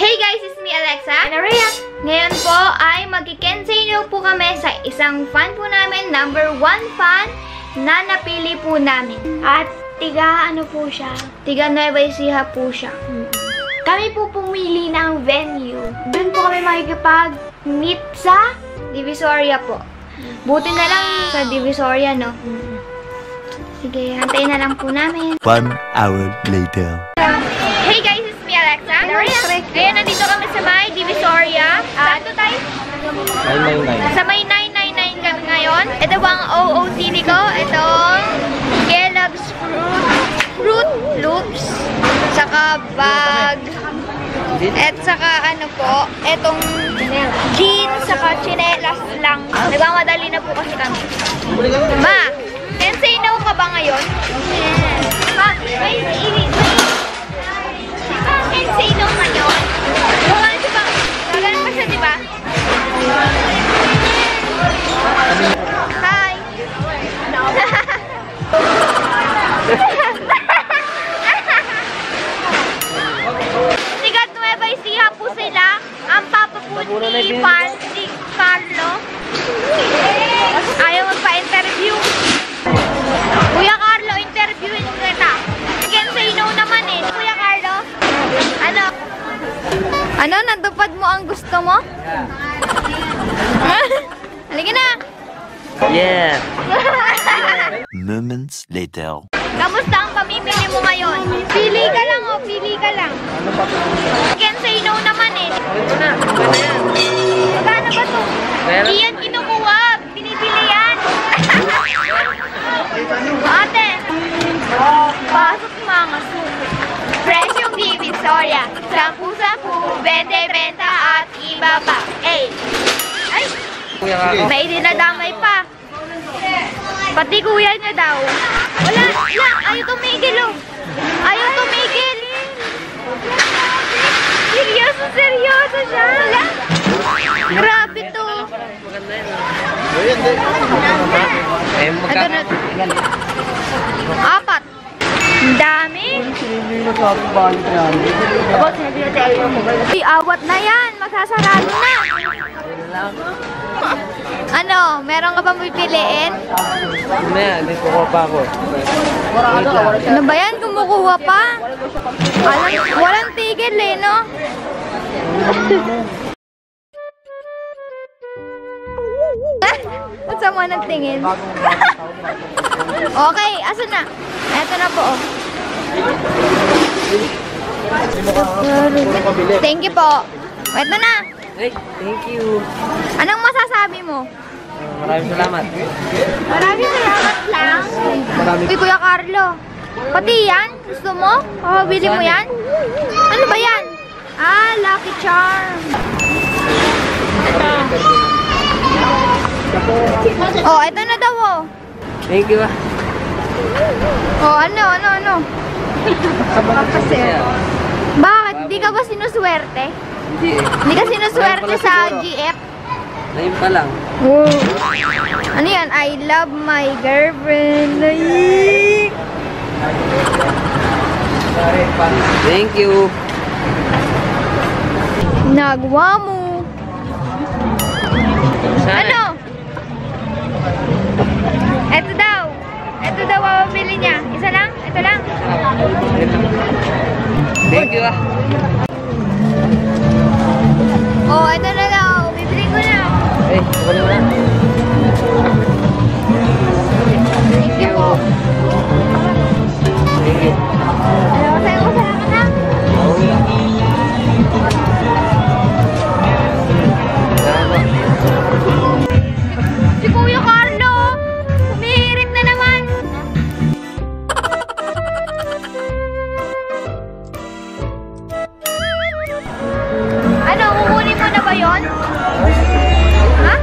Hey guys, it's me Alexa and Aurea. Ngayon po ay magkikensayo po kami sa isang fan po namin, number 1 fan na napili po namin. At tiga ano po siya? Tiga Nueva Ecija po siya. Kami po pumili ng venue. Doon po kami makikipag-meet sa Divisoria po. Buti na lang sa Divisoria, no? Sige, hantayin na lang po namin. 1 hour later. Hey guys, it's me Alexa. Ngayon, nandito kami sa may Divisoria. Saan to tayo? Sa may 999 kami ngayon. Ito po ang OOTD ko. Itong Kellogg's Fruit Loops. Saka bag. At saka ano po, etong jeans, saka chinelas lang. Diba madali na po kasi kami. Ma, sensei no ka ba ngayon? Yes. Ma, sensei no ngayon? Bukan si ba? Gagalan ka siya, diba? Hi! Ni Carlo. Ayaw magpa-interview. Kuya Carlo, interviewin mo kita. Again, say no naman eh. Kuya Carlo, ano? Ano? Natupad mo ang gusto mo? Halika na! Yeah! Moments later. Kamusta ang pamimili mo ngayon? Pili ka lang o, pili ka lang. Again, say no naman eh. Magkano ba ito? Iyan kinukuha. Binibili yan. Ate, pasok mga suko. Fresh yung Divisoria. Sampu-sampu, 20-20 at iba pa. Ay! Ay! May dinadamay pa. Pati kuya niya daw. Wala! Ayaw tumigil oh! Ayaw tumigil! Seryoso, seryoso siya! Grabe to! Apat! Ang dami! Iawat na yan! Magsasarado na! Ano? Meron ka bang pipiliin? Hindi, kukuha pa ako. Ano ba yan? Kumukuha pa? Walang tigil eh, no? Ba't sa mga nagtingin? Okay, asan na? Eto na po. Thank you po. Eto na. Thank you. Anong masasabi mo? Maraming salamat. Maraming salamat lang. Uy, Kuya Carlo. Pati yan? Gusto mo? Bili mo yan? Ano ba yan? Ah, Lucky Charm. Oh, ito na daw oh. Thank you ah. Oh, ano? Bakit? Hindi ka ba sinuswerte? Hindi ka sinuswerte sa GF? Ngayon pa lang. Oh. Ano yan? I love my girlfriend. Ay. Thank you. Nagwa mo. Ano? Ito daw. Ito daw mabili niya. Isa lang? Ito lang? Thank you ah. Oh, ito na daw. Bibili ko na. Eh, wala na. Thank you po. Thank you. Ano, sa'yo ko sa'yo ka na? Si Kuya Carlo, humihirim na naman. Ano, kukunin mo na ba yun? Ha?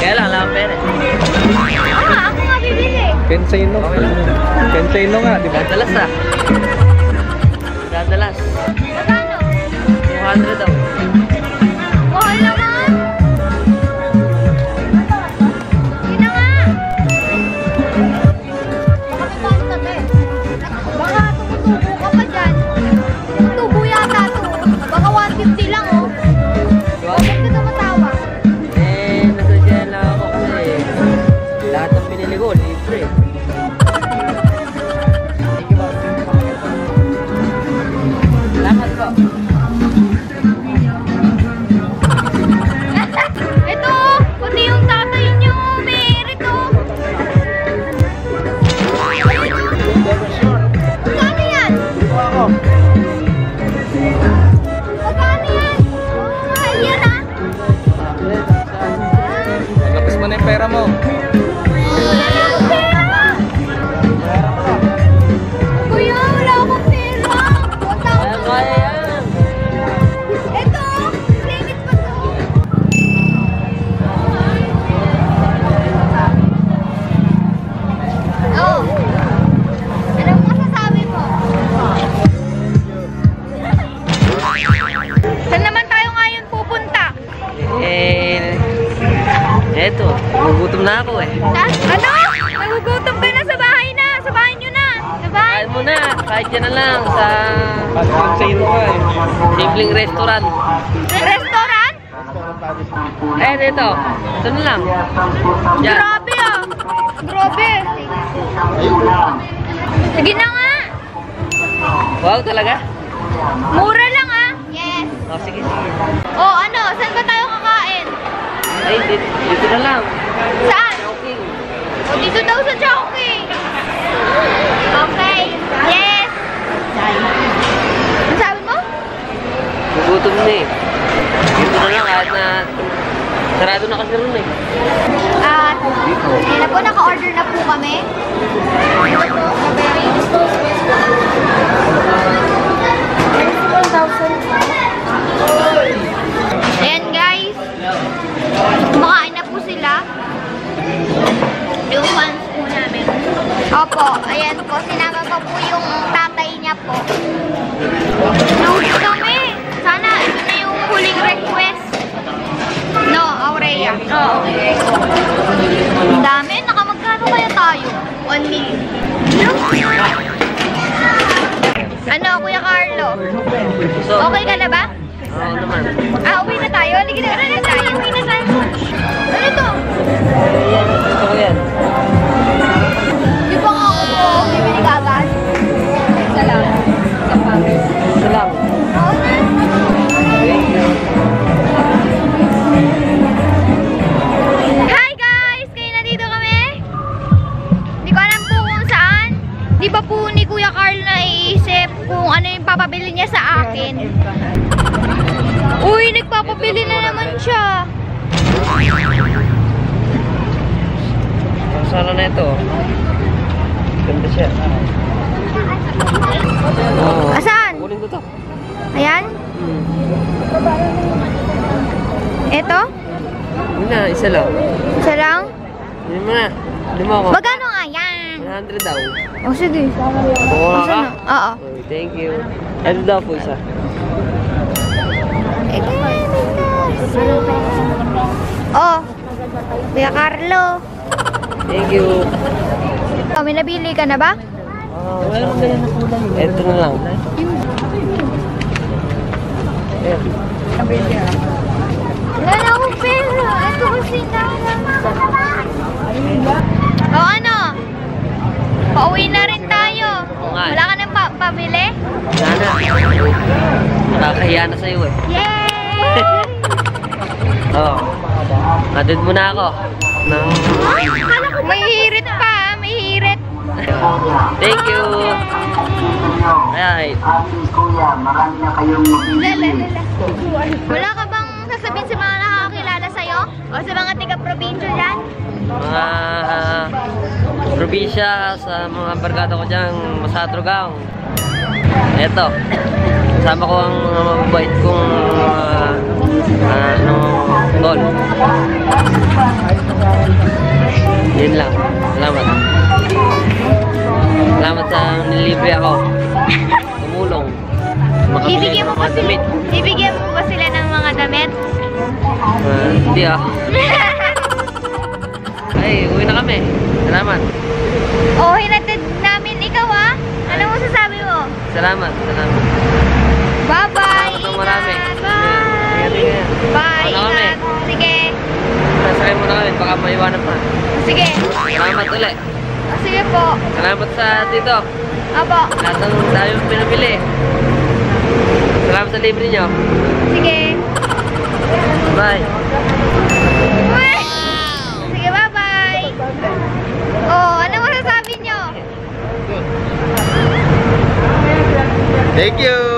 Kaya lang, alam pera. Ako nga bibili. Kensaino nga, di ba? Dadalas ah. Dadalas. Magkano? 200 daw. Mahal naman. Yun na nga. Baka tumutubo ka pa dyan. Tumutubo yata to. kain muna. Kahit dyan na lang sa... Sibling restaurant. Restaurant? Eh, dito. Ito na lang. Grabe ah. Grabe. Sige na nga. Wow, talaga? Mura lang ah. Yes. Oh, sige, sige. Oh, ano? Saan ba tayo kakain? Ay, dito na lang. Saan? Chowking. Oh, dito daw sa Chowking. Okay. Yes. Ano sabi mo? Nagutom na eh. Dito na lang kahit na... Sarado na kasi rin eh. At... Kailan po naka-order na po kami? Ayan guys, kumakain na po sila. Yung fans po namin. Opo, ayan po, sinama ko po yung tatay niya po. Naulit kami. Sana ito na yung huling request. No, Aurea. Oo. Ang dami, nakamagkano kaya tayo? 1 million. Ano, Kuya Carlo? Okay ka na ba? Oo naman. Ah, uwi na tayo? Halika na, uwi na tayo. Uwi na tayo. Ano ito? Ayan, ito ko yan. Di ba nga ako po, may binigatan? Isa lang. Isa lang. Hi guys! Kayo na dito kami? Di ko alam po kung saan. Di ba po ni Kuya Carlo naiisip kung ano yung papabili niya sa akin? Uy, nagpapabili na naman siya. Sana na ito. Ganda siya. Asan? Kunin ko to. Ayan? Ito? Yun na, isa lang. Isa lang? Yun na. Lima ko. Magkano nga yan? 100 daw. O, sige. Buka ka? Oo. Thank you. Ito daw po isa. Oh, Kuya Carlo. Thank you. Oh, may nabili ka na ba? Oo, wala mong ganyan na kulay. Ito na lang. Wala na akong pera. Ito kasi na lang. Oh, ano? Pauwi na rin tayo. Wala ka nang pabili? Wala na. Nakakahiya na sa'yo eh. Yay! Oo. Adod mo na ako. May hirit pa. May hirit. Thank you. Alright. Wala ka bang sasabihin sa mga nakakilala sa'yo? O sa mga tiga-probinsya dyan? Mga probinsya sa mga barkada ko dyan. Masatrugang. Eto. Kasama ko ang mababait kong tol. Yun lang. Salamat. Salamat sa nilibre ako. Tumulong. Ibigyan mo ba sila ng mga damit? Hindi ah. Ay, uwi na kami. Salamat. Oh, hinatid namin ikaw ah. Ano mo sasabi mo? Salamat, salamat. Bye-bye. Salamat ng marami. Bye. Ingat. Sige. Sasakay mo na kami. Baka maiwanan pa. Sige. Salamat ulit. Sige po. Salamat sa dito. Apo. Lahat ng dami mo pinabili. Salamat sa libre nyo. Sige. Bye. Bye. Sige, bye-bye. Oh, ano mo sasabi nyo? Thank you.